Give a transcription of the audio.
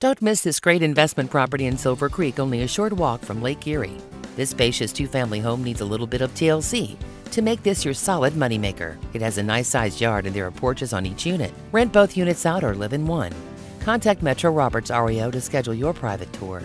Don't miss this great investment property in Silver Creek, only a short walk from Lake Erie. This spacious two-family home needs a little bit of TLC to make this your solid moneymaker. It has a nice-sized yard and there are porches on each unit. Rent both units out or live in one. Contact Metro Roberts REO to schedule your private tour.